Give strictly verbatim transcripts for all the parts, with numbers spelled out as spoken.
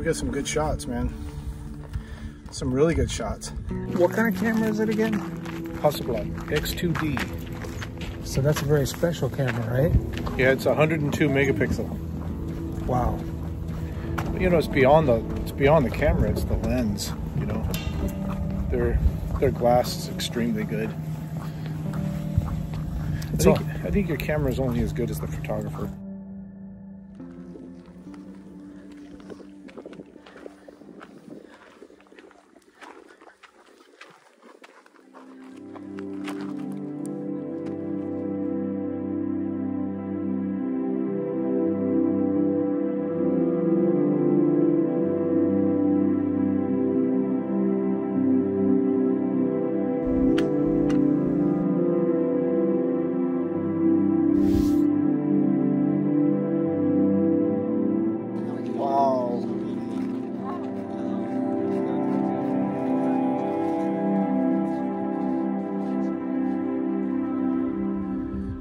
We got some good shots, man. Some really good shots. What kind of camera is it again? Hasselblad X two D. So that's a very special camera, right? Yeah, it's one hundred two megapixel. Wow. You know, it's beyond the it's beyond the camera. It's the lens. You know, their their glass is extremely good. I think, I think your camera is only as good as the photographer.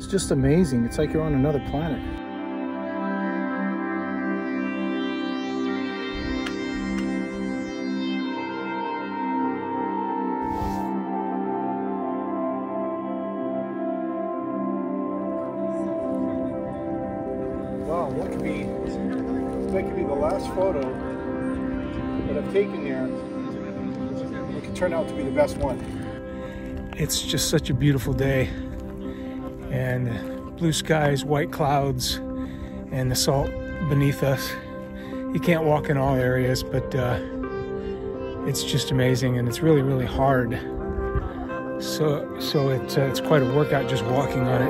Just amazing. It's like you're on another planet. Wow, that could be that could be the last photo that I've taken here. It could turn out to be the best one. It's just such a beautiful day. And blue skies, white clouds, and the salt beneath us. You can't walk in all areas, but uh, it's just amazing, and it's really, really hard. So, so it's uh, it's quite a workout just walking on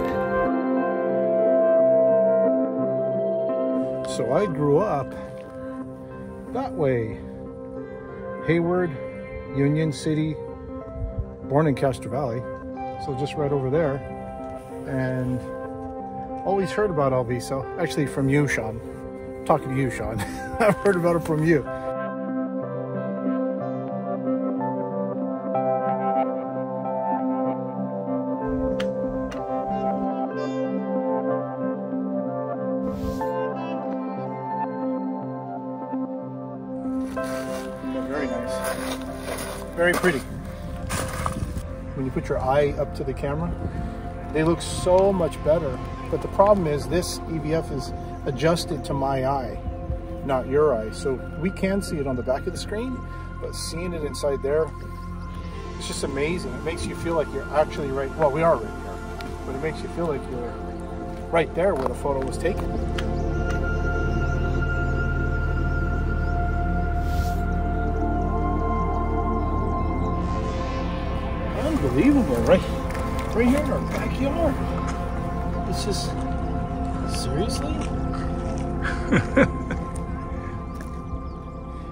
it. So I grew up that way. Hayward, Union City, born in Caster Valley, so just right over there. And always heard about Alviso, actually from you, Sean. I'm talking to you, Sean. I've heard about it from you. Very nice. Very pretty. When you put your eye up to the camera, they look so much better, but the problem is this E V F is adjusted to my eye, not your eye. So we can see it on the back of the screen, but seeing it inside there, it's just amazing. It makes you feel like you're actually right, well, we are right here, but it makes you feel like you're right there where the photo was taken. Unbelievable, right? Right here in our backyard. It's just, seriously?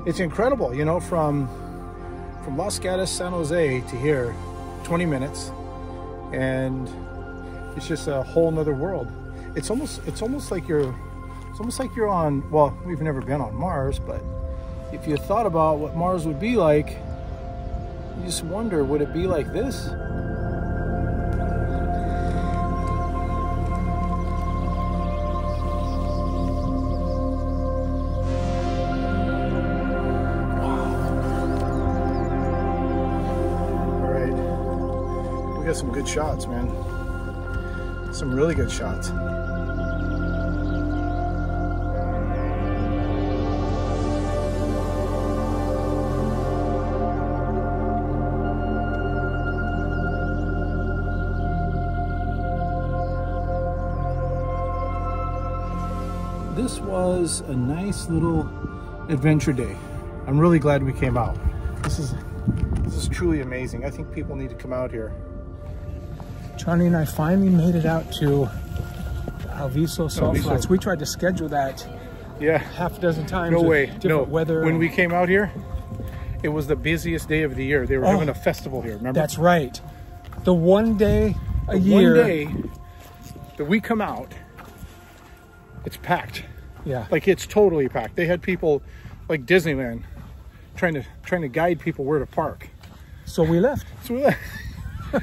It's incredible, you know, from from Los Gatos, San Jose to here, twenty minutes, and it's just a whole nother world. It's almost it's almost like you're it's almost like you're on, well, we've never been on Mars, but if you thought about what Mars would be like, you just wonder, would it be like this? Got some good shots, man. Some really good shots. This was a nice little adventure day. I'm really glad we came out. This is this is truly amazing. I think people need to come out here. Johnny and I finally made it out to Alviso Salt Flats. We tried to schedule that yeah. half a dozen times. No way, no. Weather. When we came out here, it was the busiest day of the year. They were oh, having a festival here, remember? That's right. The one day a the year. One day that we come out, it's packed. Yeah. Like, it's totally packed. They had people like Disneyland trying to, trying to guide people where to park. So we left. So we left.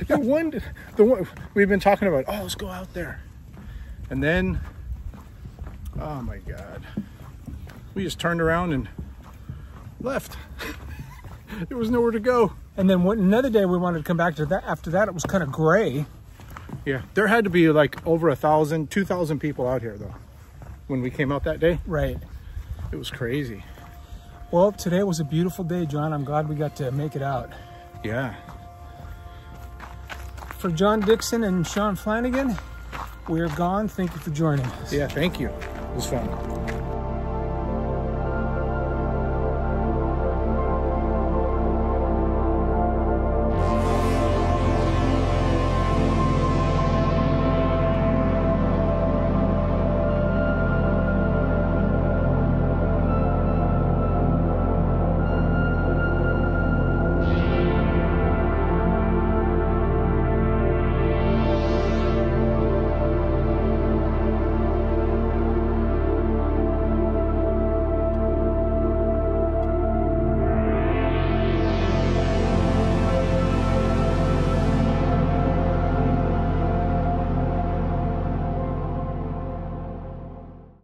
the one, the one we've been talking about. Oh, let's go out there, and then, oh my God, we just turned around and left. There was nowhere to go. And then what, another day we wanted to come back to that. After that, it was kind of gray. Yeah, there had to be like over a thousand, two thousand people out here though, when we came out that day. Right. It was crazy. Well, today was a beautiful day, John. I'm glad we got to make it out. Yeah. For John Dixon and Sean Flanagan, we're gone. Thank you for joining us. Yeah, thank you. It was fun.